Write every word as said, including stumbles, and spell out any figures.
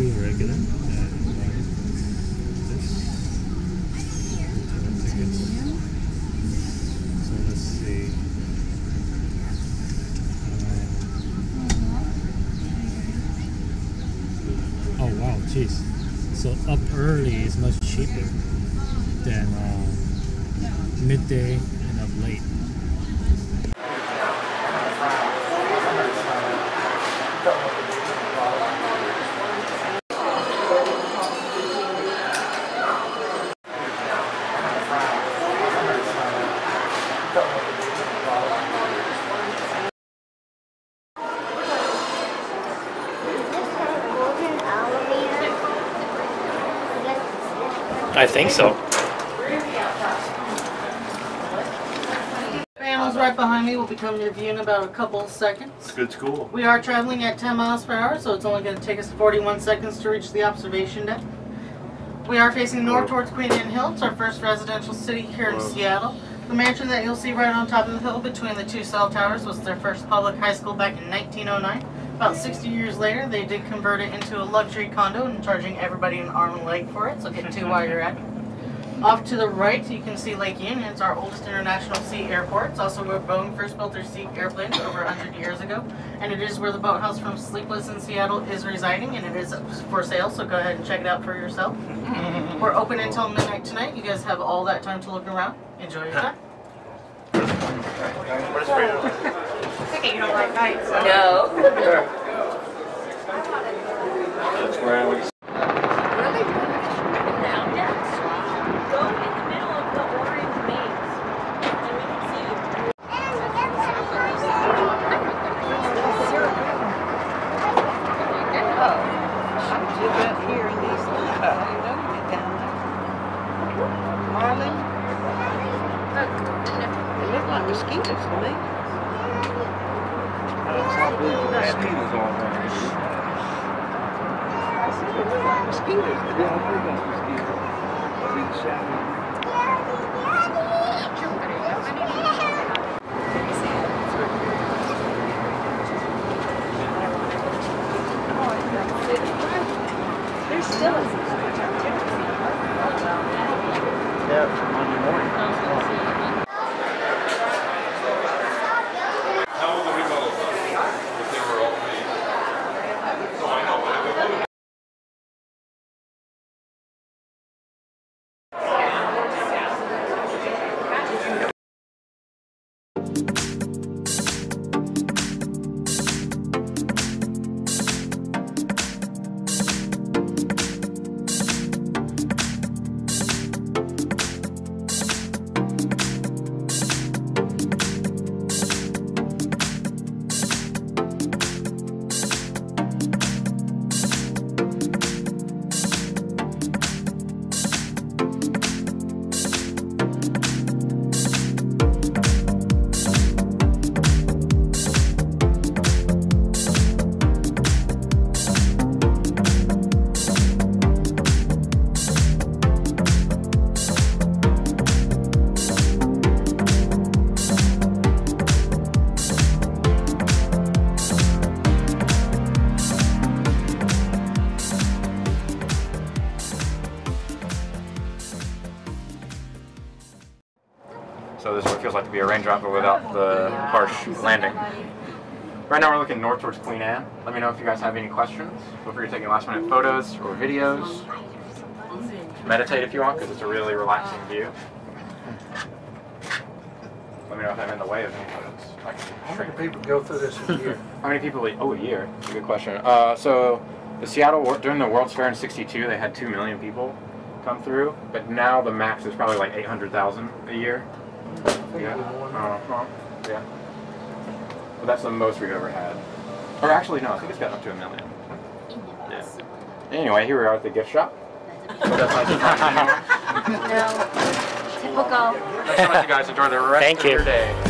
Regular. Oh wow, jeez. So up early is much cheaper than uh, midday and up late. I think so. Animals right behind me will become your view in about a couple seconds. It's good school. We are traveling at ten miles per hour, so it's only going to take us forty-one seconds to reach the observation deck. We are facing north towards Queen Anne Hill. It's our first residential city here in Seattle. The mansion that you'll see right on top of the hill between the two cell towers was their first public high school back in nineteen oh nine. About sixty years later, they did convert it into a luxury condo and charging everybody an arm and leg for it, so get to while you're at it. Off to the right, you can see Lake Union. It's our oldest international sea airport. It's also where Boeing first built their sea airplanes over one hundred years ago. And it is where the boathouse from Sleepless in Seattle is residing, and it is for sale, so go ahead and check it out for yourself. We're open until midnight tonight. You guys have all that time to look around. Enjoy your time. Okay, you don't like nights, so. No. That's where I always... Really? Now, yes. Go in the middle of the orange maze, and we can see... Oh, I'm just up here in these lines. I know you get down there. Marlin? Look, they look like mosquitoes to me. Mosquitoes all around here. I said they look like mosquitoes. They don't look like mosquitoes. See the shadow. There's still a yeah, Monday morning. Oh. So this is what it feels like to be a raindrop, but without the harsh landing. Right now we're looking north towards Queen Anne. Let me know if you guys have any questions. Feel free to take last minute photos or videos. Meditate if you want, because it's a really relaxing view. Let me know if I'm in the way of any photos. I can How many people go through this a year? How many people? Oh, a year. That's a good question. Uh, so the Seattle, during the World's Fair in sixty-two, they had two million people come through, but now the max is probably like eight hundred thousand a year. Yeah. Uh-huh. Yeah. Well, that's the most we've ever had. Or actually, no, I think it's gotten up to a million. Yeah. Anyway, here we are at the gift shop. So that's nice to find you. No. Typical. Let's let you guys enjoy the rest Thank of you. your day.